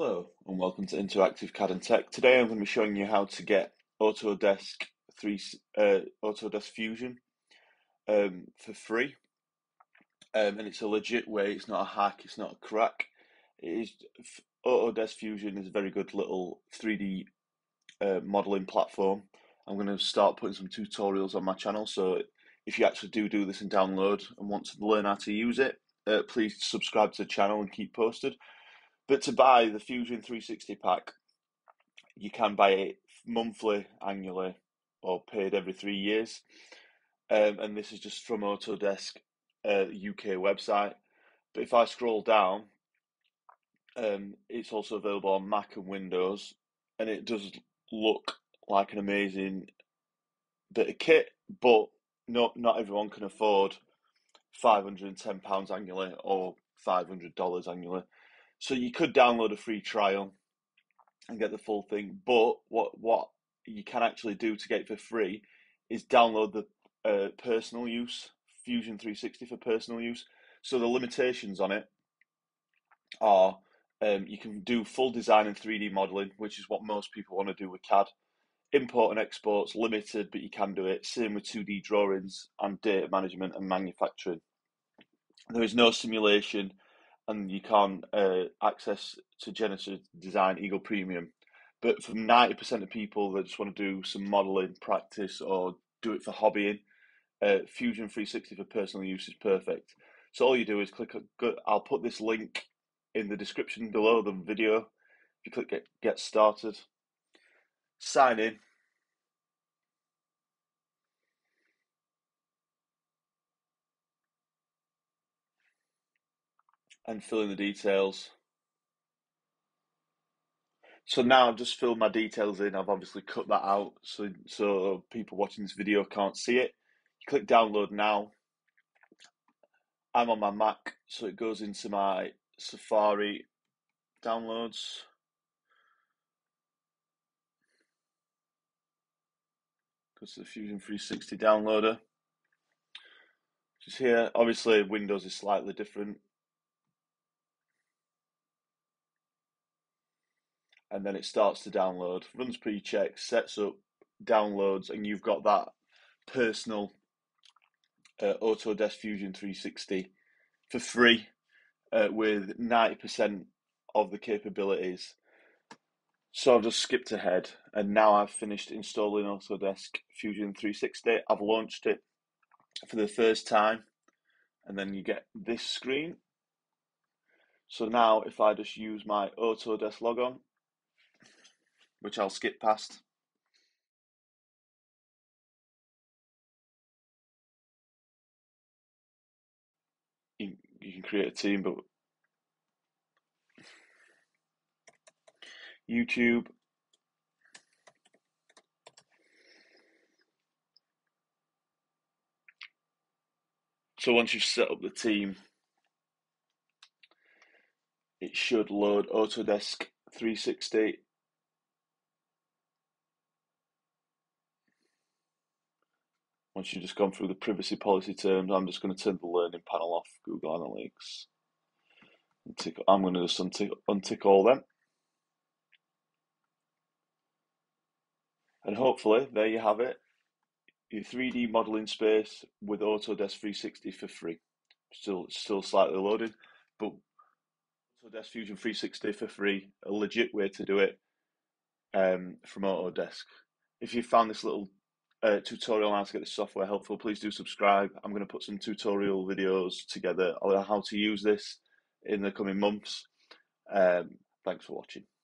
Hello and welcome to Interactive CAD and Tech. Today I'm going to be showing you how to get Autodesk Fusion for free. And it's a legit way, it's not a hack, it's not a crack. Autodesk Fusion is a very good little 3D modelling platform. I'm going to start putting some tutorials on my channel, so if you actually do this and download and want to learn how to use it, please subscribe to the channel and keep posted. But to buy the Fusion 360 pack, you can buy it monthly, annually, or paid every 3 years. And this is just from Autodesk UK website. But if I scroll down, it's also available on Mac and Windows. And it does look like an amazing bit of kit, but not everyone can afford £510 annually or $500 annually. So you could download a free trial and get the full thing, but what you can actually do to get it for free is download the personal use, Fusion 360 for personal use. So the limitations on it are you can do full design and 3D modelling, which is what most people want to do with CAD. Import and export's limited, but you can do it. Same with 2D drawings and data management and manufacturing. There is no simulation, and you can't access to Genesis Design, Eagle Premium. But for 90% of people that just want to do some modelling practice or do it for hobbying, Fusion 360 for personal use is perfect. So all you do is click, I'll put this link in the description below the video. If you click get started, sign in. And fill in the details. So now I've just filled my details in. I've obviously cut that out so people watching this video can't see it. You click download now. I'm on my Mac, so it goes into my Safari downloads. Goes to the Fusion 360 downloader, which is here. Obviously Windows is slightly different. And then it starts to download, runs pre-checks, sets up, downloads, and you've got that personal Autodesk Fusion 360 for free with 90% of the capabilities. So I've just skipped ahead, and now I've finished installing Autodesk Fusion 360. I've launched it for the first time, and then you get this screen. So now if I just use my Autodesk logon, which I'll skip past. You can create a team, but YouTube. So once you've set up the team, it should load Autodesk 360. Once you've just gone through the privacy policy terms, I'm just going to turn the learning panel off, Google Analytics. I'm going to just untick all them. And hopefully, there you have it, your 3D modelling space with Autodesk 360 for free. Still slightly loading, but Autodesk Fusion 360 for free, a legit way to do it from Autodesk. If you found this little tutorial on how to get this software helpful, please do subscribe. I'm going to put some tutorial videos together on how to use this in the coming months. Thanks for watching.